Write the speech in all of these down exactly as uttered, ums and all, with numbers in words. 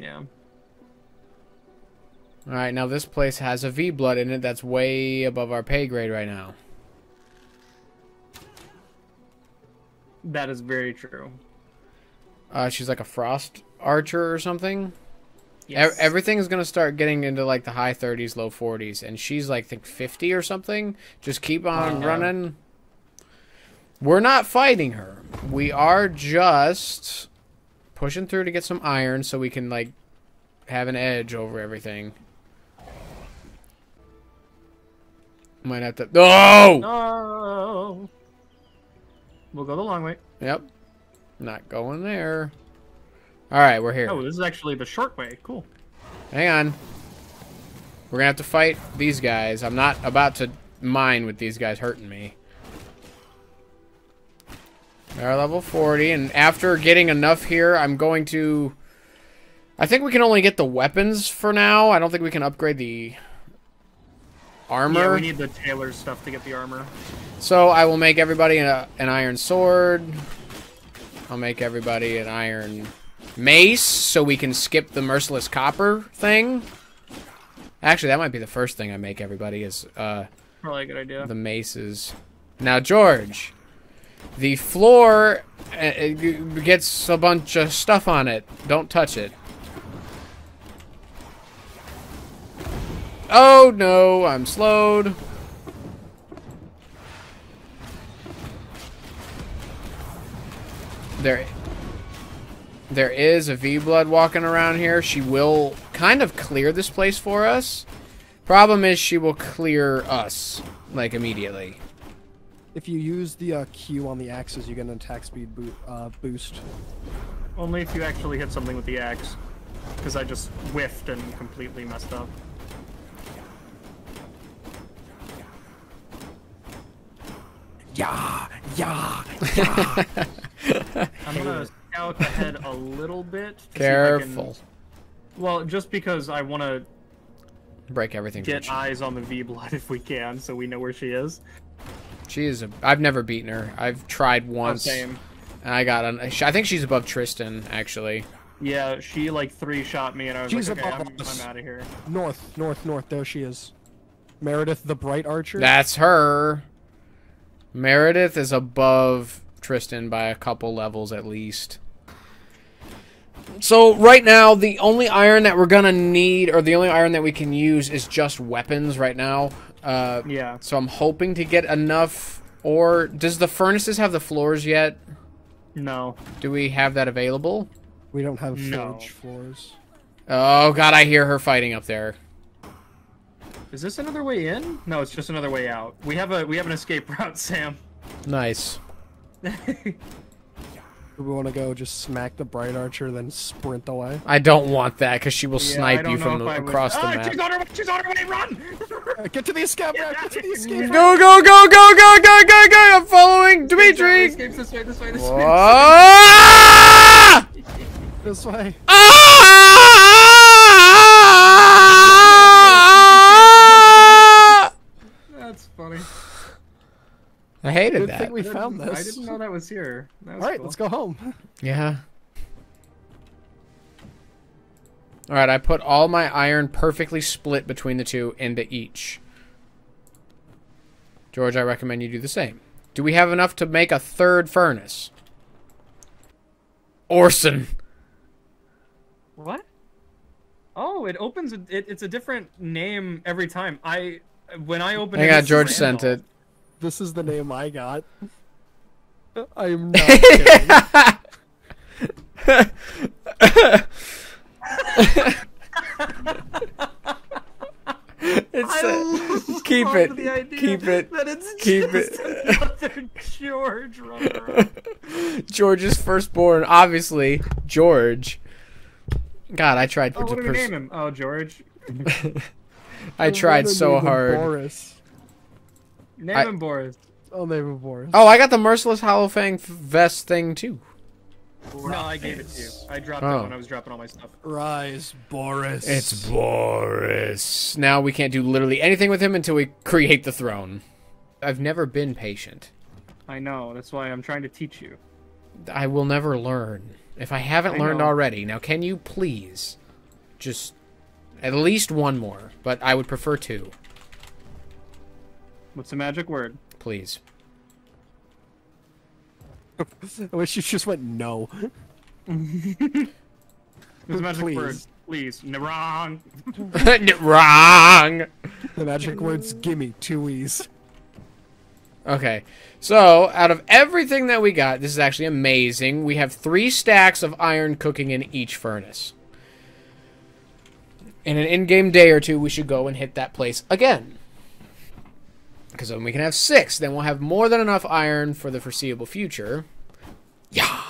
Yeah. Alright, now this place has a V blood in it that's way above our pay grade right now. That is very true. Uh, she's like a frost archer or something. Yes. E everything's going to start getting into like the high thirties, low forties. And she's like, think fifty or something. Just keep on uh-huh. running. We're not fighting her. We are just pushing through to get some iron so we can like have an edge over everything. Might have to... No! No! We'll go the long way. Yep. Not going there. Alright, we're here. Oh, this is actually the short way. Cool. Hang on. We're gonna have to fight these guys. I'm not about to mine with these guys hurting me. They're level forty, and after getting enough here, I'm going to... I think we can only get the weapons for now. I don't think we can upgrade the armor. Yeah, we need the tailor stuff to get the armor. So I will make everybody a, an iron sword. I'll make everybody an iron mace so we can skip the merciless copper thing. Actually, that might be the first thing I make everybody is uh probably a good idea. The maces. Now, George, the floor it gets a bunch of stuff on it. Don't touch it. Oh no, I'm slowed. There, there is a V blood walking around here. She will kind of clear this place for us. Problem is, she will clear us, like, immediately. If you use the uh, Q on the axes, you get an attack speed bo uh, boost. Only if you actually hit something with the axe. Because I just whiffed and completely messed up. Yeah, yeah, yeah. I'm gonna scout ahead a little bit. To Careful. See if I can... Well, just because I want to break everything. Get eyes on the V blood if we can, so we know where she is. She is. A... I've never beaten her. I've tried once. Same. And I got. An... I think she's above Tristan, actually. Yeah, she like three shot me, and I was she's like, okay, I'm, I'm out of here. North, north, north. There she is. Meredith the Bright Archer. That's her. Meredith is above Tristan by a couple levels at least. So right now, the only iron that we're gonna need, or the only iron that we can use, is just weapons right now. Uh, yeah. So I'm hoping to get enough. Or does the furnaces have the floors yet? No. Do we have that available? We don't have forge floors. Oh god, I hear her fighting up there. Is this another way in? No, it's just another way out. We have a we have an escape route, Sam. Nice. We want to go just smack the Bright Archer, then sprint away. I don't want that because she will yeah, snipe you from the, across would... the ah, map. She's on her way! She's on her way! Run! Get to the escape route! Get to the escape route! Go! Go! Go! Go! Go! Go! Go! Go! I'm following Dimitri. Escapes this way! This way! This way! Ah! This way! That's funny. I hated Good that. Thing we I found this. I didn't know that was here. That was All right, cool. Let's go home. Yeah. All right, I put all my iron perfectly split between the two into each. George, I recommend you do the same. Do we have enough to make a third furnace? Orson. What? Oh, it opens. A, it, it's a different name every time. I. When I opened it, I got George sent it. This is the name I got. I am not It's uh, keep it. The idea keep it. That it's keep just it. Another George running around. George's firstborn, obviously George. God, I tried. Oh, what did we name him? Oh, George. I tried so hard. Boris. Name I... him Boris. Oh, name him Boris. Oh, I got the merciless hollow fang vest thing too. Rise. No, I gave it to you. I dropped oh. that when I was dropping all my stuff. Rise, Boris. It's Boris. Now we can't do literally anything with him until we create the throne. I've never been patient. I know. That's why I'm trying to teach you. I will never learn if I haven't I learned know. already. Now, can you please? Just at least one more, but I would prefer two. What's the magic word? Please. I wish you just went no. What's the magic Please. word? Please. No, wrong. No, wrong. The magic word's gimme, two E's. Okay, so out of everything that we got, this is actually amazing. We have three stacks of iron cooking in each furnace. In an in-game day or two, we should go and hit that place again. Because then we can have six. Then we'll have more than enough iron for the foreseeable future. Yeah!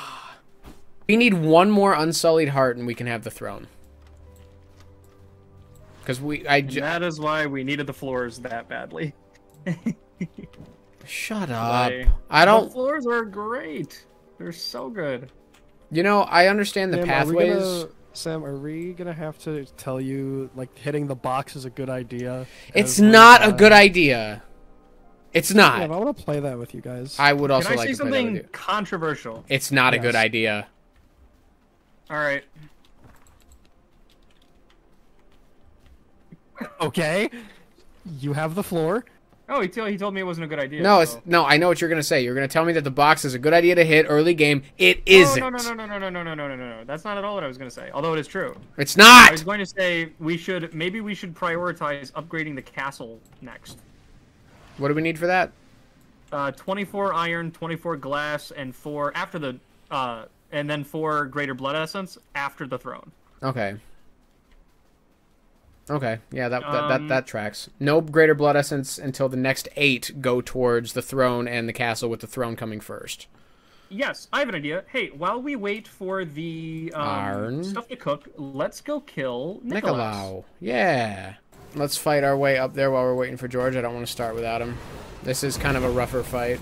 We need one more unsullied heart and we can have the throne. Because we... I j- that is why we needed the floors that badly. Shut up. Like, I don't... The floors are great. They're so good. You know, I understand the Sam, pathways... Are gonna, Sam, are we going to have to tell you, like, hitting the box is a good idea? It's not like, a good idea. It's not. Yeah, I want to play that with you guys. I would also Can I like say to play something controversial. It's not yes. a good idea. All right. Okay. You have the floor. Oh, he, he told me it wasn't a good idea. No, so. it's, no, I know what you're going to say. You're going to tell me that the box is a good idea to hit early game. It isn't. No, no, no, no, no, no, no, no, no, no, no. That's not at all what I was going to say, although it is true. It's not! I was going to say we should, maybe we should prioritize upgrading the castle next. What do we need for that? Uh, twenty-four iron, twenty-four glass, and four after the, uh, and then four greater blood essence after the throne. Okay. Okay, yeah, that, that that that tracks. No greater blood essence until the next eight go towards the throne and the castle, with the throne coming first. Yes, I have an idea. Hey, while we wait for the um, stuff to cook, let's go kill Nicolau. Nicolau. Yeah. Let's fight our way up there while we're waiting for George. I don't want to start without him. This is kind of a rougher fight.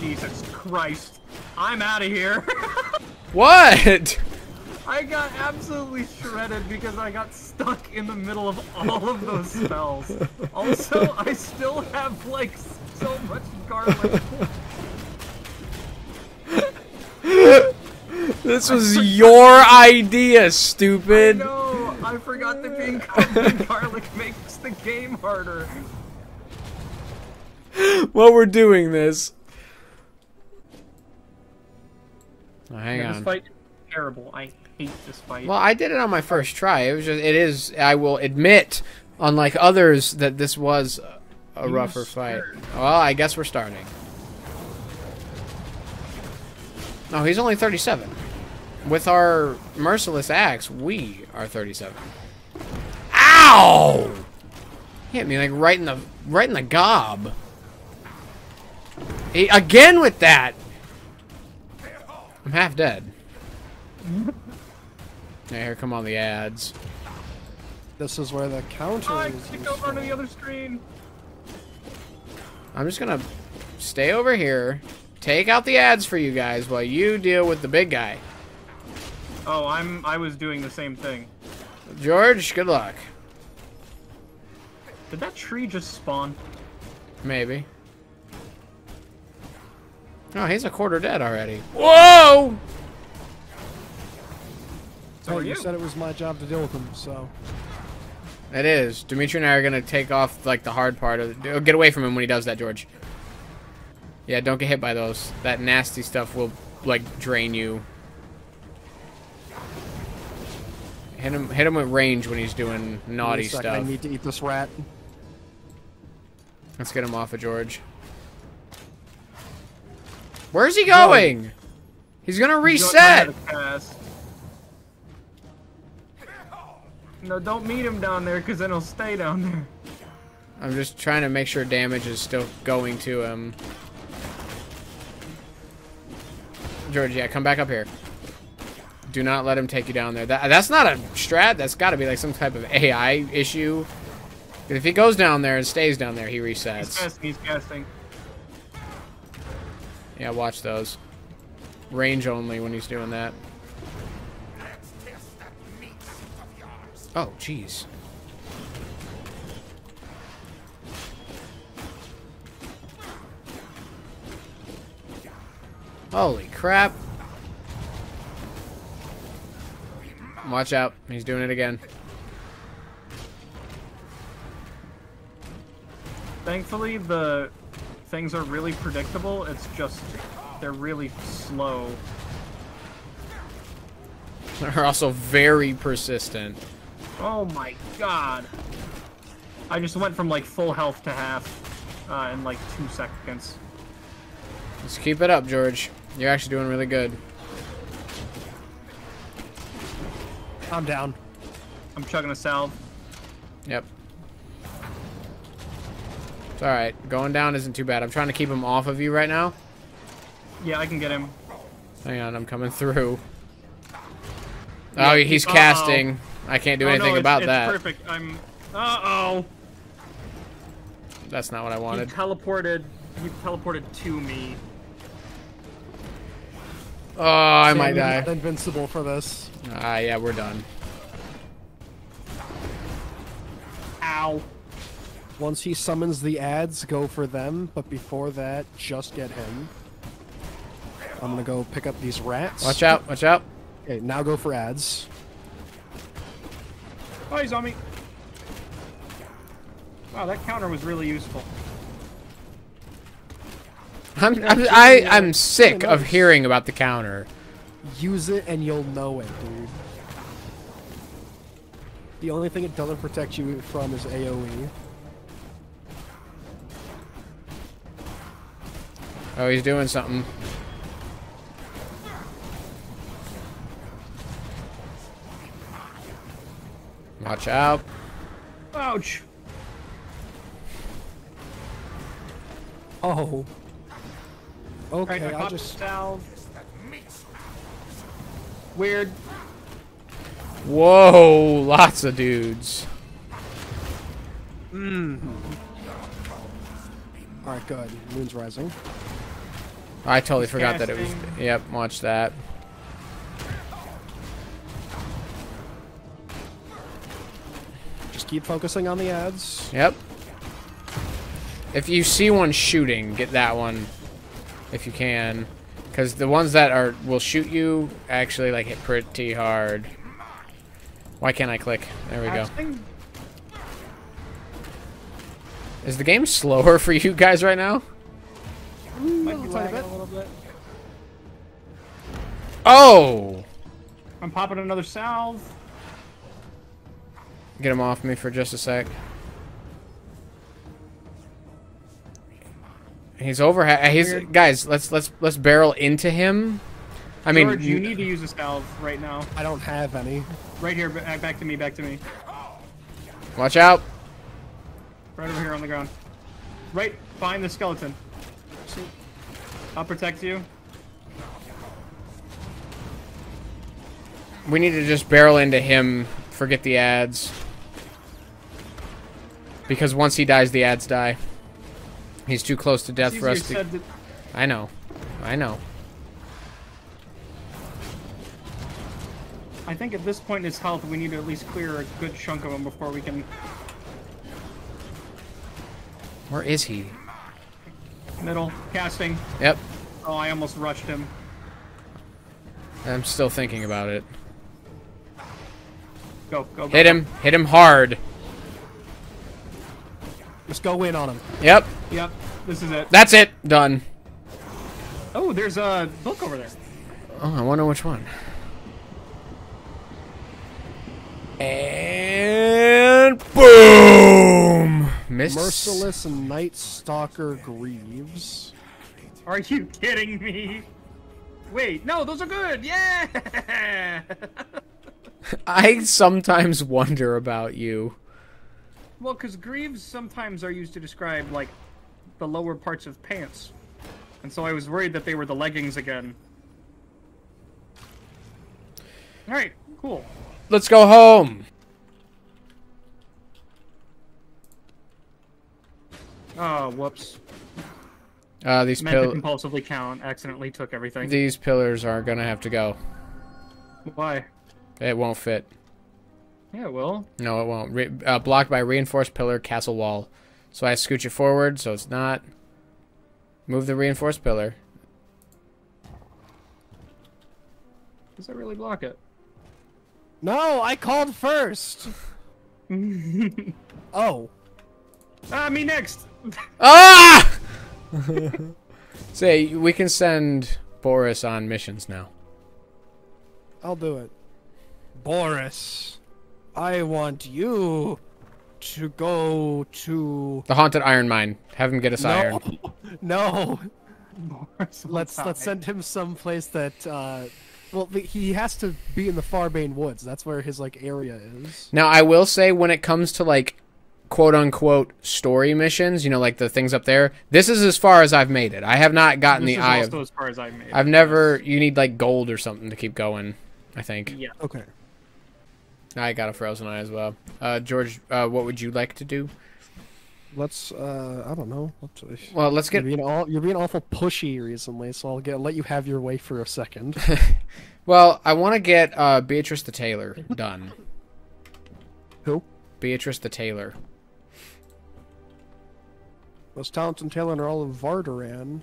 Jesus Christ. I'm out of here. What? I got absolutely shredded because I got stuck in the middle of all of those spells. Also, I still have, like, so much garlic. This was your idea, stupid. I know. I forgot that being covered in garlic makes the game harder. Well, we're doing this. Oh, hang on. This fight is terrible. I hate this fight. Well, I did it on my first try. It was just, it is, I will admit, unlike others, that this was a you rougher fight. Well, I guess we're starting. Oh, he's only thirty-seven. With our merciless axe, we are thirty-seven. Ow! Hit me like right in the right in the gob. He, again with that. I'm half dead. Hey, here come all the ads. This is where the counter oh, is. I kicked over onto the other screen. I'm just gonna stay over here, take out the ads for you guys while you deal with the big guy. Oh, I'm I was doing the same thing. George, good luck. Did that tree just spawn? Maybe. Oh, he's a quarter dead already. Whoa! So hey, you said it was my job to deal with him, so... It is. Dimitri and I are going to take off, like, the hard part of the... Get away from him when he does that, George. Yeah, don't get hit by those. That nasty stuff will, like, drain you. Hit him, hit him with range when he's doing naughty stuff. I need to eat this rat. Let's get him off of George. Where's he going? No. He's going to reset! No, don't meet him down there, because then he'll stay down there. I'm just trying to make sure damage is still going to him. George, yeah, come back up here. Do not let him take you down there. That, that's not a strat. That's got to be like some type of A I issue. If he goes down there and stays down there, he resets. He's casting. He's casting. Yeah, watch those. Range only when he's doing that. Oh, jeez. Holy crap. Watch out. He's doing it again. Thankfully, the things are really predictable. It's just they're really slow. They're also very persistent. Oh my god. I just went from like full health to half uh, in like two seconds. Let's keep it up, George. You're actually doing really good. I'm down. I'm chugging a salve. Yep. It's alright. Going down isn't too bad. I'm trying to keep him off of you right now. Yeah, I can get him. Hang on, I'm coming through. Oh, he's casting. Uh-oh. I can't do oh, anything no, it's, about it's that. Perfect. I'm. Uh oh. That's not what I wanted. He teleported. He teleported to me. Oh, I See, might I'm die. Not invincible for this. Ah, uh, yeah, we're done. Ow. Once he summons the ads, go for them. But before that, just get him. I'm gonna go pick up these rats. Watch out! Watch out! Okay, now go for ads. Oh, he's on me. Wow, that counter was really useful. I'm, I'm, I, I'm sick yeah, nice. of hearing about the counter. Use it and you'll know it, dude. The only thing it doesn't protect you from is A O E. Oh, he's doing something. Watch out. Ouch. Oh. Okay, right, I'll just... Salve. Weird. Whoa, lots of dudes. Mm. Alright, good. Moon's rising. I totally He's forgot casting. that it was... Yep, watch that. Keep focusing on the ads. Yep. If you see one shooting, get that one if you can, because the ones that are will shoot you actually like hit pretty hard. Why can't I click? There we go. Is the game slower for you guys right now? Might be lagging a little bit. Oh! I'm popping another salve. Get him off me for just a sec. He's over. He's guys. Let's let's let's barrel into him. I mean, George, you need to use a salve right now. I don't have any. Right here, back to me, back to me. Watch out! Right over here on the ground. Right behind the skeleton. I'll protect you. We need to just barrel into him. Forget the ads. Because once he dies, the ads die. He's too close to death for us to... I know. I know. I think at this point in his health, we need to at least clear a good chunk of him before we can... Where is he? Middle. Casting. Yep. Oh, I almost rushed him. I'm still thinking about it. Go, go, go. Hit him. Hit him hard. Let's go in on him. Yep. Yep. This is it. That's it. Done. Oh, there's a book over there. Oh, I wonder which one. And boom! Missed. Merciless Night Stalker Grieves. Are you kidding me? Wait, no, those are good. Yeah! I sometimes wonder about you. Well, because greaves sometimes are used to describe, like, the lower parts of pants. And so I was worried that they were the leggings again. Alright, cool. Let's go home! Oh, whoops. Uh, these pillars... compulsively count. Accidentally took everything. These pillars are gonna have to go. Why? It won't fit. Yeah, it will. No, it won't. Re uh, blocked by reinforced pillar, castle wall. So I scooch it forward, so it's not. Move the reinforced pillar. Does that really block it? No, I called first. Oh. Ah, me next. Ah! Say, we can send Boris on missions now. I'll do it. Boris, I want you to go to... the haunted iron mine. Have him get us no. iron. No. Boris let's die. Let's send him someplace that... Uh, well, he has to be in the Farbane Woods. That's where his, like, area is. Now, I will say, when it comes to, like, quote-unquote story missions, you know, like the things up there, this is as far as I've made it. I have not gotten this the eye of... This is also as far as I've made it. I've never... You need, like, gold or something to keep going, I think. Yeah. Okay. I got a frozen eye as well. Uh, George, uh, what would you like to do? Let's, uh, I don't know. Let's, well, let's get... You're being, all, you're being awful pushy recently, so I'll get let you have your way for a second. Well, I want to get uh, Beatrice the tailor done. Who? Beatrice the tailor. Those talents and tailoring are all of Vardaran,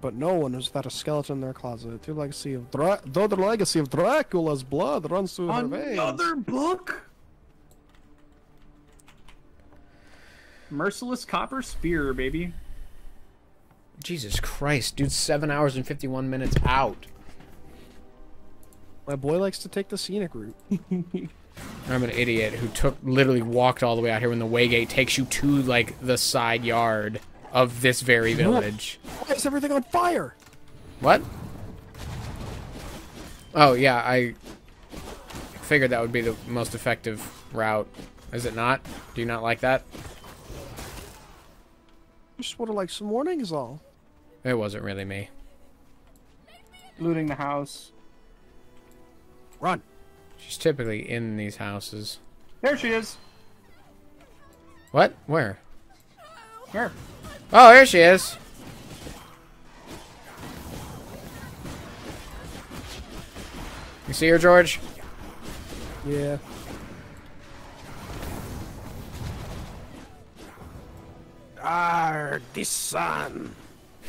but no one has that a skeleton in their closet. The legacy of Dra though the legacy of Dracula's blood runs through Another their veins. Another book? Merciless Copper Spear, baby. Jesus Christ, dude, seven hours and fifty-one minutes out. My boy likes to take the scenic route. I'm an idiot who took literally walked all the way out here when the waygate takes you to, like, the side yard of this very village. Why is everything on fire? What? Oh, yeah, I figured that would be the most effective route. Is it not? Do you not like that? Just would have liked some warnings, all. It wasn't really me. Looting the house. Run. She's typically in these houses. There she is. What? Where? Where? Oh, there she is. You see her, George? Yeah. Ah, the sun.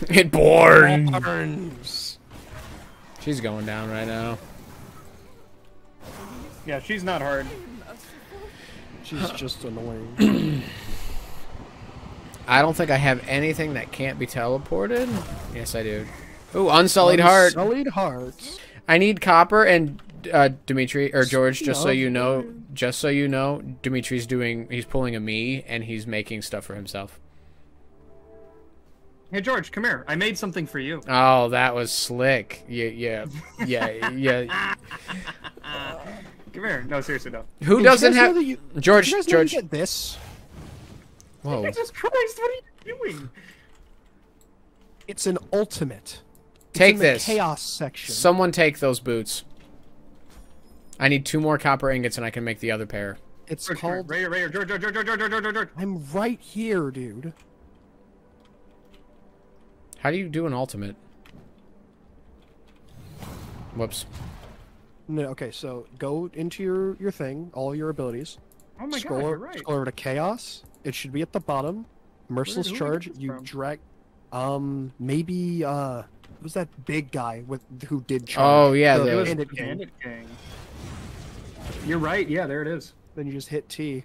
It burns. It burns. She's going down right now. Yeah, she's not hard. She's just annoying. I don't think I have anything that can't be teleported. Yes, I do. Ooh, unsullied heart. Unsullied hearts. I need copper and uh, Dimitri or George. Just so you know, just so you know, Dimitri's doing. He's pulling a me and he's making stuff for himself. Hey George, come here. I made something for you. Oh, that was slick. Yeah, yeah, yeah, yeah. Uh, come here. No, seriously, no. Who Dude, doesn't have you... George? You George, get this. Whoa! Jesus Christ! What are you doing? It's an ultimate. It's take this. Chaos section. Someone take those boots. I need two more copper ingots, and I can make the other pair. It's George, called. Right here, right here, George, George, George, George, George, George, George. I'm right here, dude. How do you do an ultimate? Whoops. No, okay, so go into your, your thing, all your abilities. Oh my scroll, god, you're right. Scroll over to Chaos. It should be at the bottom. Merciless Where, Charge, you from? drag... Um, maybe, uh... Who's that big guy with who did charge? Oh, yeah, the, there it was... Bandit Gang. You're right, yeah, there it is. Then you just hit T.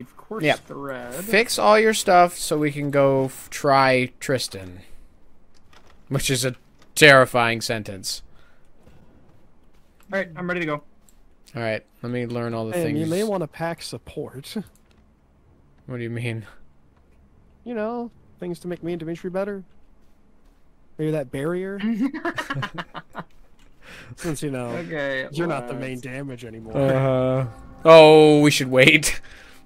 Of course, yeah. Thread. Fix all your stuff so we can go f try Tristan. Which is a terrifying sentence. All right, I'm ready to go. All right, let me learn all the and things. You may want to pack support. What do you mean? You know, things to make me and Dimitri better. Maybe that barrier. Since you know, okay, you're well, not the main damage anymore. Uh, oh, we should wait.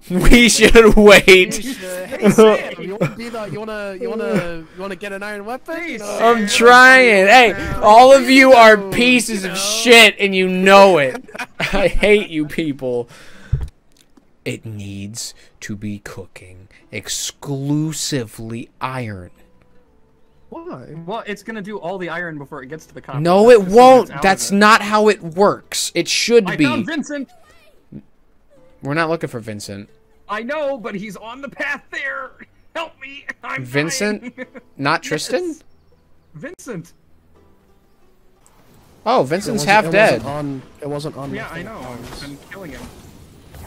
We should wait. You should. Hey, Sam, you want to be the, you want to, you want to, you want to get an iron weapon? Hey, you know, I'm trying. Hey, all of you are pieces you know. of shit, and you know it. I hate you people. It needs to be cooking exclusively iron. Why? Well, it's gonna do all the iron before it gets to the copper. No, it won't. That's not how it works. It should be. I found Vincent. We're not looking for Vincent. I know, but he's on the path there. Help me. I'm Vincent? Dying. Not Tristan? Yes. Vincent. Oh, Vincent's half dead. On, it wasn't on. Yeah, I know. I'm killing him.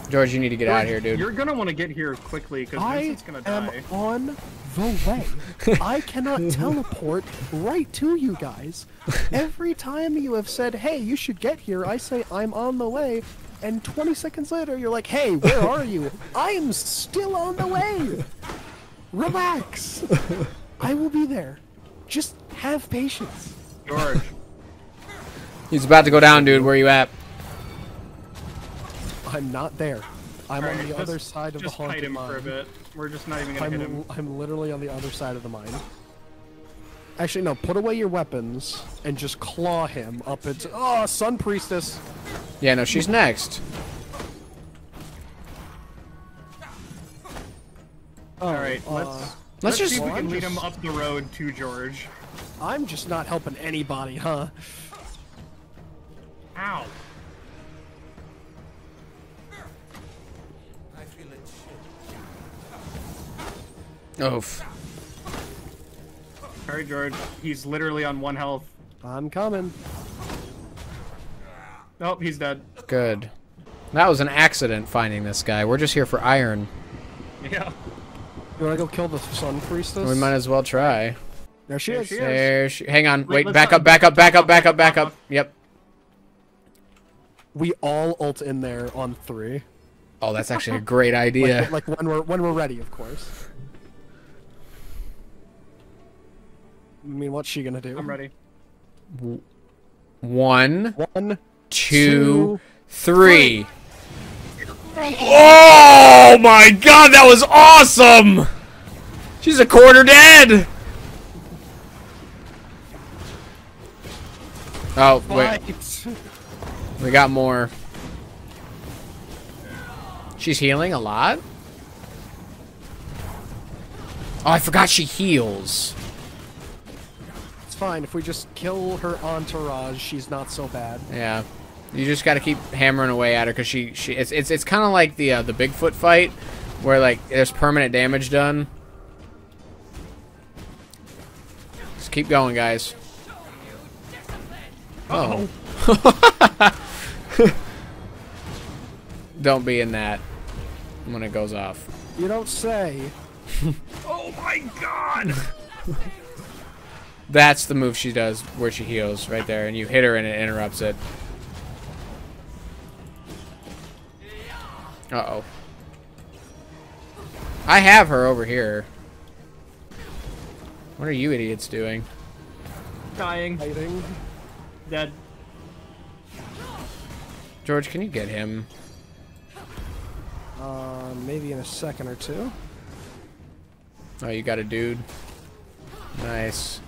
George, you need to get out of here, dude. You're gonna want to get here quickly because Vincent's gonna die. I am on the way. I cannot teleport right to you guys. Every time you have said, "Hey, you should get here," I say, "I'm on the way," and twenty seconds later, you're like, "Hey, where are you?" I am still on the way. Relax. I will be there. Just have patience. George. He's about to go down, dude. Where are you at? I'm not there. I'm right, on the just, other side of the haunted mine. Just fight him for a bit. We're just not even gonna I'm, hit him. I'm literally on the other side of the mine. Actually, no. Put away your weapons and just claw him up into... Oh, Sun Priestess! Yeah, no, she's next. Oh, Alright, uh, let's... Let's, let's just... see if we can well, lead just... him up the road to George. I'm just not helping anybody, huh? Ow. I feel it shit. Oof. Alright, George. He's literally on one health. I'm coming. Nope, he's dead. Good. That was an accident finding this guy. We're just here for iron. Yeah. You wanna go kill the Sun Priestess? We might as well try. There she there is. She there is. She... Hang on. Wait, Wait back not... up, back up, back up, back up, back up. Yep. We all ult in there on three. Oh, that's actually a great idea. Like, like when we're when we're ready, of course. I mean, what's she gonna do? I'm ready. One. One. Two. two three. three. Oh my God, that was awesome! She's a quarter dead. Oh wait. We got more. She's healing a lot? Oh, I forgot she heals. It's fine. If we just kill her entourage, she's not so bad. Yeah. You just got to keep hammering away at her because she, she... It's it's, it's kind of like the, uh, the Bigfoot fight where, like, there's permanent damage done. Just keep going, guys. Uh oh. Don't be in that when it goes off. You don't say. Oh my God! That's the move she does where she heals right there, and you hit her and it interrupts it. Uh oh. I have her over here. What are you idiots doing? Dying. Hiding. Dead. George, can you get him? Uh, maybe in a second or two. Oh, you got a dude. Nice.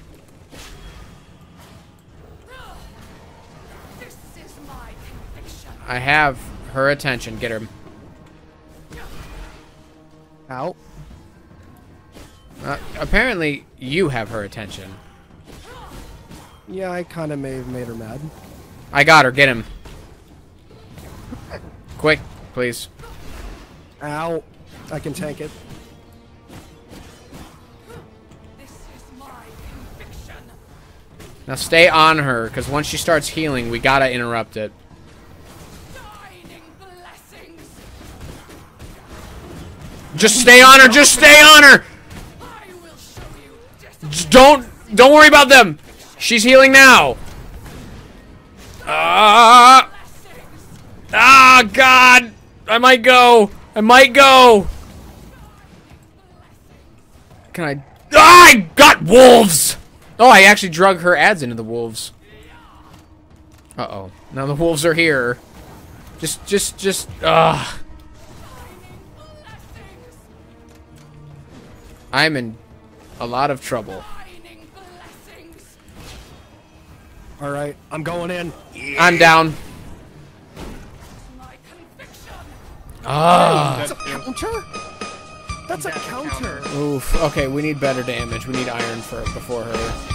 This is my conviction. I have her attention. Get her. Ow. Uh, apparently, you have her attention. Yeah, I kind of may have made her mad. I got her. Get him. Quick, please. Ow. I can tank it. This is my conviction. Now stay on her, because once she starts healing, we gotta interrupt it. Shining blessings. Just stay on her. Just stay on her. I will show you just don't. Don't worry about them. She's healing now. Ah! Ah, God! I might go. I might go. Can I? Ah, I got wolves. Oh, I actually drug her ads into the wolves. Uh oh. Now the wolves are here. Just, just, just. Ah. I'm in a lot of trouble. All right, I'm going in. Yeah. I'm down. Ah, that's a counter. That's a counter. Oof. Okay, we need better damage. We need iron for before her.